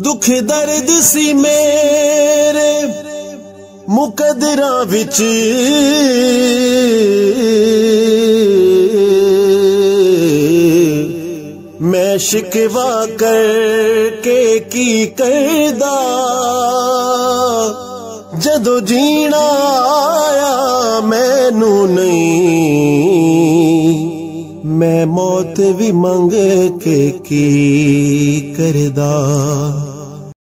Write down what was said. दुख दर्द सी मेरे मुकदरा विच मैं शिकवा करके की करदा जदों जीना आया मैनू नहीं मैं मौत भी मंग के की करदा।